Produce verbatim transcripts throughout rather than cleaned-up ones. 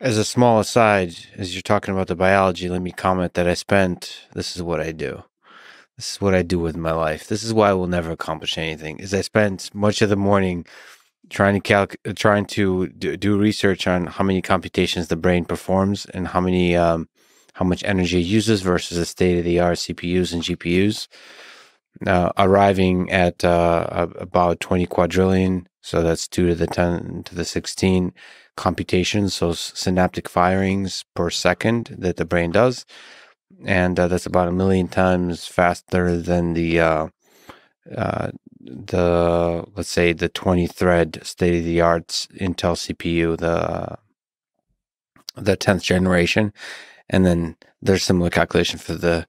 As a small aside, as you're talking about the biology, let me comment that I spent, this is what I do. This is what I do with my life. This is why I will never accomplish anything, is I spent much of the morning trying to calc trying to do, do research on how many computations the brain performs and how many um, how much energy it uses versus the state-of-the-art C P Us and G P Us, uh, arriving at uh, about twenty quadrillion, so that's two to the ten to the sixteen computations, so synaptic firings per second that the brain does. And uh, that's about a million times faster than the uh, uh, the let's say the twenty thread state of the art Intel C P U, the uh, the tenth generation. And then there's similar calculation for the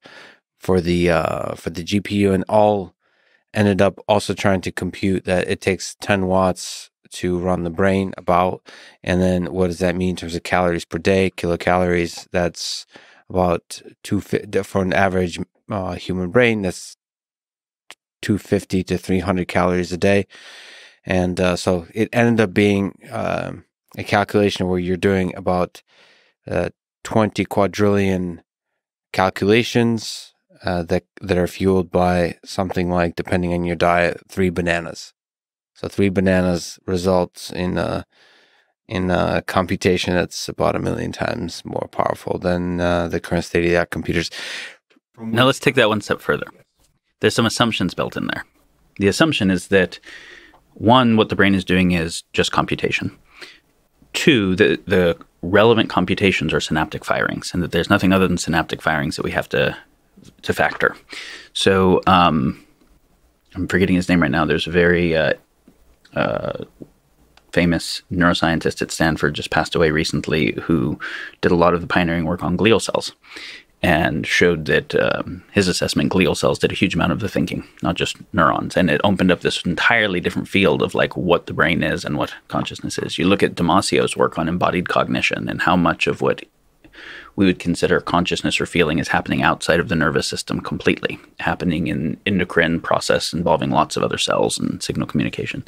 for the uh, for the G P U, and all ended up also trying to compute that it takes ten watts to run the brain about, and then what does that mean in terms of calories per day, kilocalories? That's about two for an average uh, human brain. That's two fifty to three hundred calories a day, and uh, so it ended up being uh, a calculation where you're doing about uh, twenty quadrillion calculations uh, that that are fueled by something like, depending on your diet, three bananas. So three bananas results in a in a computation that's about a million times more powerful than uh, the current state-of-the-art computers. Now let's take that one step further. There's some assumptions built in there. The assumption is that, one, what the brain is doing is just computation. Two, the, the relevant computations are synaptic firings, and that there's nothing other than synaptic firings that we have to, to factor. So um, I'm forgetting his name right now. There's a very... Uh, uh, famous neuroscientist at Stanford, just passed away recently, who did a lot of the pioneering work on glial cells and showed that um, his assessment, glial cells did a huge amount of the thinking, not just neurons. And it opened up this entirely different field of like what the brain is and what consciousness is. You look at Damasio's work on embodied cognition and how much of what we would consider consciousness or feeling is happening outside of the nervous system completely, happening in endocrine process involving lots of other cells and signal communication.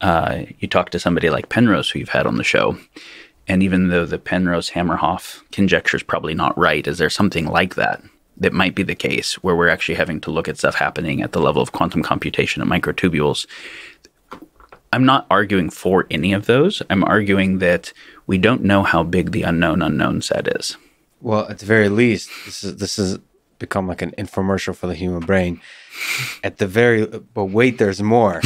Uh, you talk to somebody like Penrose, who you've had on the show, and even though the Penrose-Hameroff conjecture is probably not right, is there something like that that might be the case, where we're actually having to look at stuff happening at the level of quantum computation and microtubules? I'm not arguing for any of those. I'm arguing that we don't know how big the unknown unknown set is. Well, at the very least, this is this is. become like an infomercial for the human brain. At the very, but wait, there's more.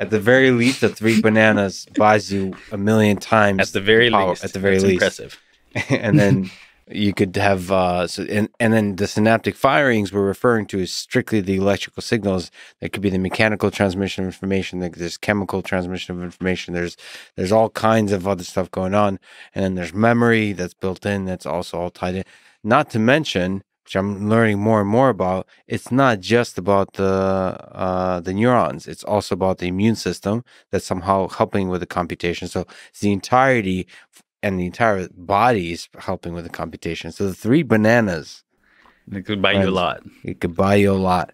At the very least, the three bananas buys you a million times. At the very power, least. At the very That's least. Impressive. And then you could have, uh, so, and, and then the synaptic firings we're referring to is strictly the electrical signals. That could be the mechanical transmission of information. There's chemical transmission of information. There's, there's all kinds of other stuff going on. And then there's memory that's built in. That's also all tied in. Not to mention, which I'm learning more and more about, it's not just about the uh, the neurons. It's also about the immune system that's somehow helping with the computation. So it's the entirety and the entire body is helping with the computation. So the three bananas. It could buy you a lot. It could buy you a lot.